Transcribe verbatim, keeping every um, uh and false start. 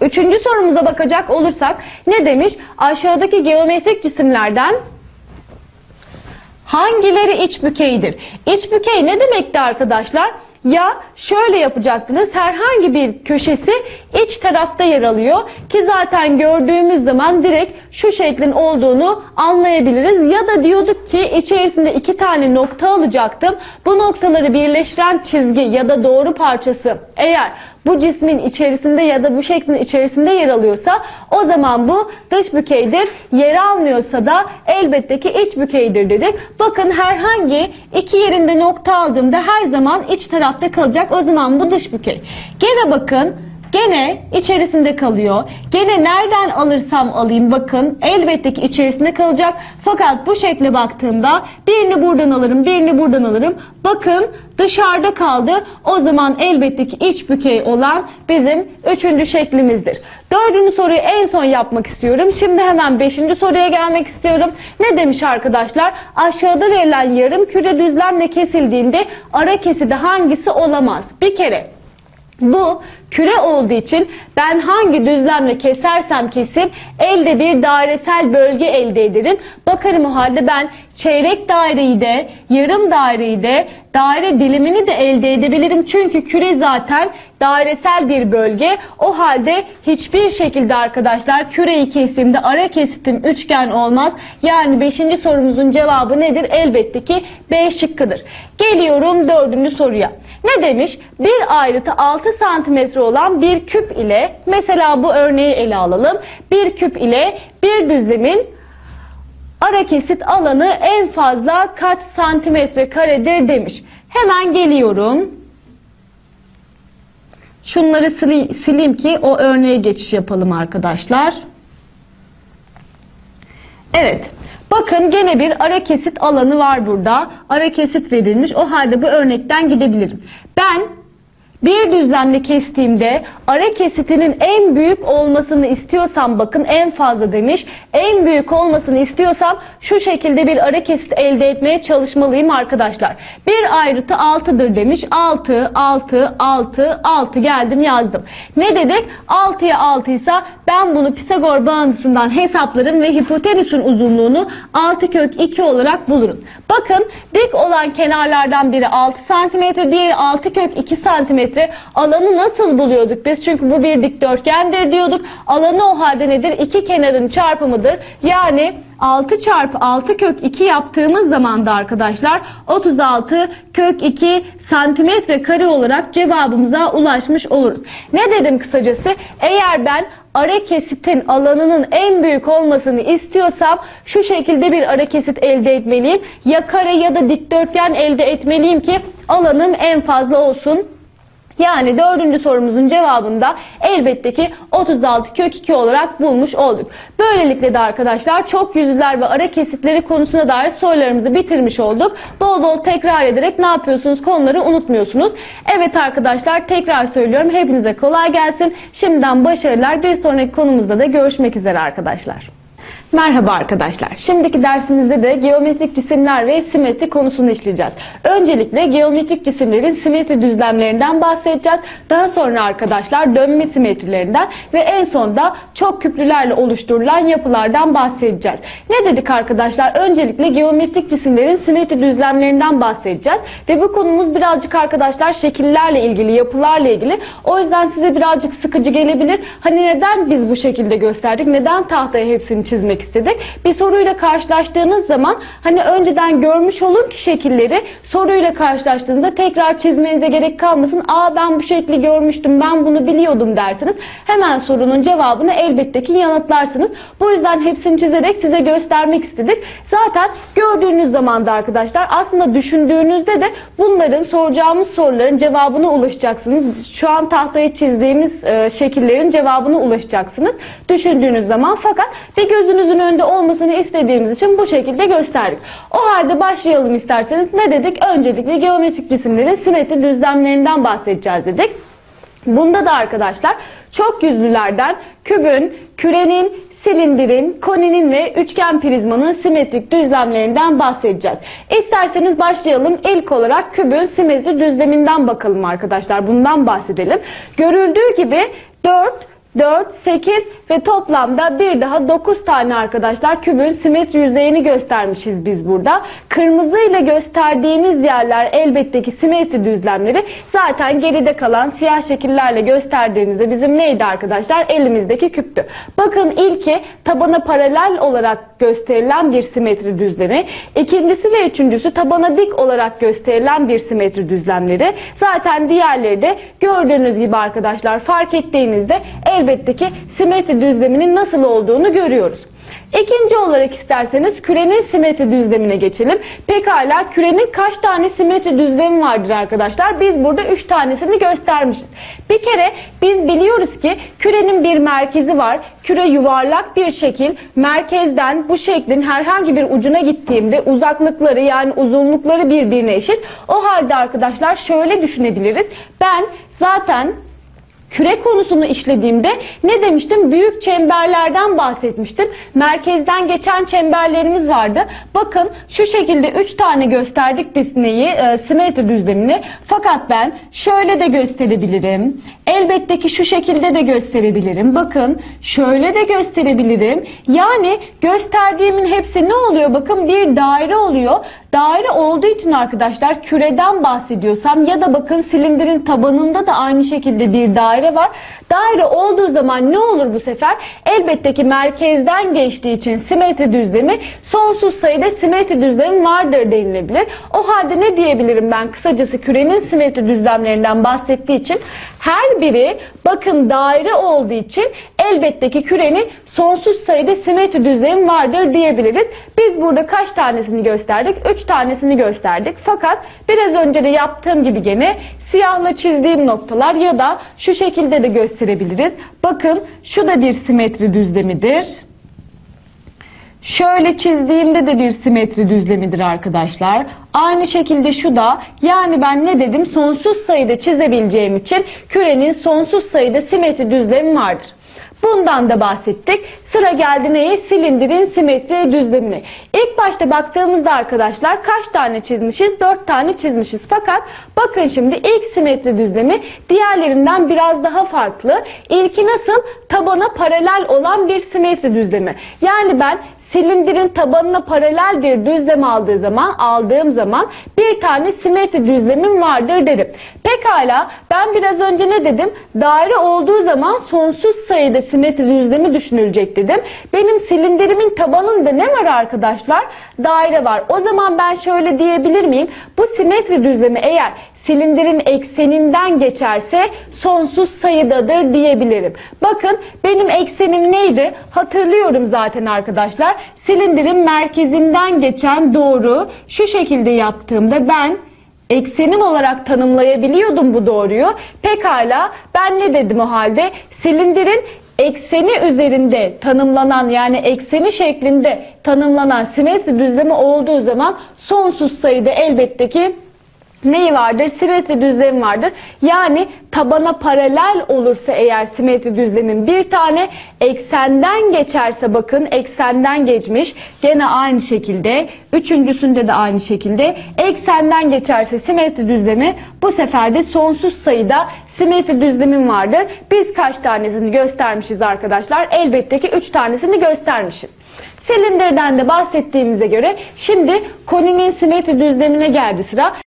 Üçüncü sorumuza bakacak olursak ne demiş? Aşağıdaki geometrik cisimlerden hangileri iç bükeydir? İç bükey ne demekti arkadaşlar? Ya şöyle yapacaktınız, herhangi bir köşesi iç tarafta yer alıyor ki zaten gördüğümüz zaman direkt şu şeklin olduğunu anlayabiliriz. Ya da diyorduk ki içerisinde iki tane nokta alacaktım. Bu noktaları birleştiren çizgi ya da doğru parçası eğer bu cismin içerisinde ya da bu şeklin içerisinde yer alıyorsa o zaman bu dış bükeydir. Yer almıyorsa da elbette ki iç bükeydir dedik. Bakın herhangi iki yerinde nokta aldığımda her zaman iç tarafta kalacak. O zaman bu dış bükey. Gene bakın. Gene içerisinde kalıyor. Gene nereden alırsam alayım bakın elbette ki içerisinde kalacak. Fakat bu şekle baktığımda birini buradan alırım, birini buradan alırım. Bakın dışarıda kaldı. O zaman elbette ki iç bükey olan bizim üçüncü şeklimizdir. Dördüncü soruyu en son yapmak istiyorum. Şimdi hemen beşinci soruya gelmek istiyorum. Ne demiş arkadaşlar? Aşağıda verilen yarım küre düzlemle kesildiğinde ara keside hangisi olamaz? Bir kere bu küre olduğu için ben hangi düzlemle kesersem kesip elde bir dairesel bölge elde ederim. Bakarım o halde ben çeyrek daireyi de yarım daireyi de daire dilimini de elde edebilirim. Çünkü küre zaten dairesel bir bölge. O halde hiçbir şekilde arkadaşlar küreyi kestiğimde ara kesitim üçgen olmaz. Yani beşinci sorumuzun cevabı nedir? Elbette ki B şıkkıdır. Geliyorum dördüncü soruya. Ne demiş? Bir ayrıtı altı santimetre olan bir küp ile mesela bu örneği ele alalım. Bir küp ile bir düzlemin ara kesit alanı en fazla kaç santimetre karedir demiş. Hemen geliyorum. Şunları sileyim ki o örneğe geçiş yapalım arkadaşlar. Evet. Bakın gene bir ara kesit alanı var burada. Ara kesit verilmiş. O halde bu örnekten gidebilirim. Ben bir düzlemle kestiğimde ara kesitinin en büyük olmasını istiyorsam bakın en fazla demiş. En büyük olmasını istiyorsam şu şekilde bir ara kesit elde etmeye çalışmalıyım arkadaşlar. Bir ayrıtı altıdır demiş. altı, altı, altı, altı geldim yazdım. Ne dedik? altıya altı ise ben bunu Pisagor bağıntısından hesaplarım ve hipotenüsün uzunluğunu altı kök iki olarak bulurum. Bakın dik olan kenarlardan biri altı santimetre diğeri altı kök iki santimetre. Alanı nasıl buluyorduk biz? Çünkü bu bir dikdörtgendir diyorduk. Alanı o halde nedir? İki kenarın çarpımıdır. Yani altı çarpı altı kök iki yaptığımız zaman da arkadaşlar otuz altı kök iki santimetre kare olarak cevabımıza ulaşmış oluruz. Ne dedim kısacası? Eğer ben ara kesitin alanının en büyük olmasını istiyorsam şu şekilde bir ara kesit elde etmeliyim. Ya kare ya da dikdörtgen elde etmeliyim ki alanım en fazla olsun. Yani dördüncü sorumuzun cevabında elbette ki otuz altı kök iki olarak bulmuş olduk. Böylelikle de arkadaşlar çok yüzlüler ve ara kesitleri konusuna dair sorularımızı bitirmiş olduk. Bol bol tekrar ederek ne yapıyorsunuz? Konuları unutmuyorsunuz. Evet arkadaşlar tekrar söylüyorum. Hepinize kolay gelsin. Şimdiden başarılar. Bir sonraki konumuzda da görüşmek üzere arkadaşlar. Merhaba arkadaşlar. Şimdiki dersimizde de geometrik cisimler ve simetri konusunu işleyeceğiz. Öncelikle geometrik cisimlerin simetri düzlemlerinden bahsedeceğiz. Daha sonra arkadaşlar dönme simetrilerinden ve en sonda çok küplülerle oluşturulan yapılardan bahsedeceğiz. Ne dedik arkadaşlar? Öncelikle geometrik cisimlerin simetri düzlemlerinden bahsedeceğiz. Ve bu konumuz birazcık arkadaşlar şekillerle ilgili, yapılarla ilgili. O yüzden size birazcık sıkıcı gelebilir. Hani neden biz bu şekilde gösterdik? Neden tahtaya hepsini çizmek istedik. Bir soruyla karşılaştığınız zaman hani önceden görmüş olun ki şekilleri soruyla karşılaştığınızda tekrar çizmenize gerek kalmasın. Aa ben bu şekli görmüştüm, ben bunu biliyordum dersiniz. Hemen sorunun cevabını elbette ki yanıtlarsınız. Bu yüzden hepsini çizerek size göstermek istedik. Zaten gördüğünüz zaman da arkadaşlar aslında düşündüğünüzde de bunların soracağımız soruların cevabına ulaşacaksınız. Şu an tahtaya çizdiğimiz e, şekillerin cevabına ulaşacaksınız. Düşündüğünüz zaman fakat bir gözünüz önünde olmasını istediğimiz için bu şekilde gösterdik. O halde başlayalım isterseniz. Ne dedik? Öncelikle geometrik cisimlerin simetri düzlemlerinden bahsedeceğiz dedik. Bunda da arkadaşlar çok yüzlülerden kübün, kürenin, silindirin, koninin ve üçgen prizmanın simetrik düzlemlerinden bahsedeceğiz. İsterseniz başlayalım. İlk olarak kübün simetri düzleminden bakalım arkadaşlar. Bundan bahsedelim. Görüldüğü gibi dört dört, sekiz ve toplamda bir daha dokuz tane arkadaşlar kübün simetri yüzeyini göstermişiz biz burada. Kırmızı ile gösterdiğimiz yerler elbette ki simetri düzlemleri, zaten geride kalan siyah şekillerle gösterdiğimizde bizim neydi arkadaşlar? Elimizdeki küptü. Bakın ilki tabana paralel olarak gösterilen bir simetri düzlemi, ikincisi ve üçüncüsü tabana dik olarak gösterilen bir simetri düzlemleri. Zaten diğerleri de gördüğünüz gibi arkadaşlar fark ettiğinizde el elbette ki simetri düzleminin nasıl olduğunu görüyoruz. İkinci olarak isterseniz kürenin simetri düzlemine geçelim. Pekala, kürenin kaç tane simetri düzlemi vardır arkadaşlar? Biz burada üç tanesini göstermişiz. Bir kere biz biliyoruz ki kürenin bir merkezi var. Küre yuvarlak bir şekil. Merkezden bu şeklin herhangi bir ucuna gittiğimde uzaklıkları, yani uzunlukları birbirine eşit. O halde arkadaşlar şöyle düşünebiliriz. Ben zaten küre konusunu işlediğimde ne demiştim? Büyük çemberlerden bahsetmiştim. Merkezden geçen çemberlerimiz vardı. Bakın şu şekilde üç tane gösterdik biz neyi? E, simetri düzlemini. Fakat ben şöyle de gösterebilirim. Elbette ki şu şekilde de gösterebilirim. Bakın şöyle de gösterebilirim. Yani gösterdiğimin hepsi ne oluyor? Bakın bir daire oluyor. Daire olduğu için arkadaşlar küreden bahsediyorsam ya da bakın silindirin tabanında da aynı şekilde bir daire var. Daire olduğu zaman ne olur bu sefer? Elbette ki merkezden geçtiği için simetri düzlemi, sonsuz sayıda simetri düzlemi vardır denilebilir. O halde ne diyebilirim ben? Kısacası kürenin simetri düzlemlerinden bahsettiği için her biri bakın daire olduğu için elbette ki kürenin sonsuz sayıda simetri düzlemi vardır diyebiliriz. Biz burada kaç tanesini gösterdik? üç tanesini gösterdik. Fakat biraz önce de yaptığım gibi gene siyahla çizdiğim noktalar ya da şu şekilde de gösterebiliriz. Bakın şu da bir simetri düzlemidir. Şöyle çizdiğimde de bir simetri düzlemidir arkadaşlar. Aynı şekilde şu da, yani ben ne dedim? Sonsuz sayıda çizebileceğim için kürenin sonsuz sayıda simetri düzlemi vardır. Bundan da bahsettik. Sıra geldi neye? Silindirin simetri düzlemine. İlk başta baktığımızda arkadaşlar kaç tane çizmişiz? dört tane çizmişiz. Fakat bakın şimdi ilk simetri düzlemi diğerlerinden biraz daha farklı. İlki nasıl? Tabana paralel olan bir simetri düzlemi. Yani ben silindirin tabanına paralel bir düzlem aldığı zaman, aldığım zaman bir tane simetri düzlemim vardır derim. Pekala, ben biraz önce ne dedim? Daire olduğu zaman sonsuz sayıda simetri düzlemi düşünülecek dedim. Benim silindirimin tabanında ne var arkadaşlar? Daire var. O zaman ben şöyle diyebilir miyim? Bu simetri düzlemi eğer silindirin ekseninden geçerse sonsuz sayıdadır diyebilirim. Bakın benim eksenim neydi? Hatırlıyorum zaten arkadaşlar. Silindirin merkezinden geçen doğru şu şekilde yaptığımda ben eksenim olarak tanımlayabiliyordum bu doğruyu. Pekala ben ne dedim o halde? Silindirin ekseni üzerinde tanımlanan, yani ekseni şeklinde tanımlanan simetri düzlemi olduğu zaman sonsuz sayıda elbette ki neyi vardır? Simetri düzlemi vardır. Yani tabana paralel olursa eğer simetri düzlemin bir tane, eksenden geçerse bakın eksenden geçmiş. Gene aynı şekilde. Üçüncüsünde de aynı şekilde. Eksenden geçerse simetri düzlemi, bu sefer de sonsuz sayıda simetri düzlemim vardır. Biz kaç tanesini göstermişiz arkadaşlar? Elbette ki üç tanesini göstermişiz. Silindirden de bahsettiğimize göre şimdi koninin simetri düzlemine geldi sıra.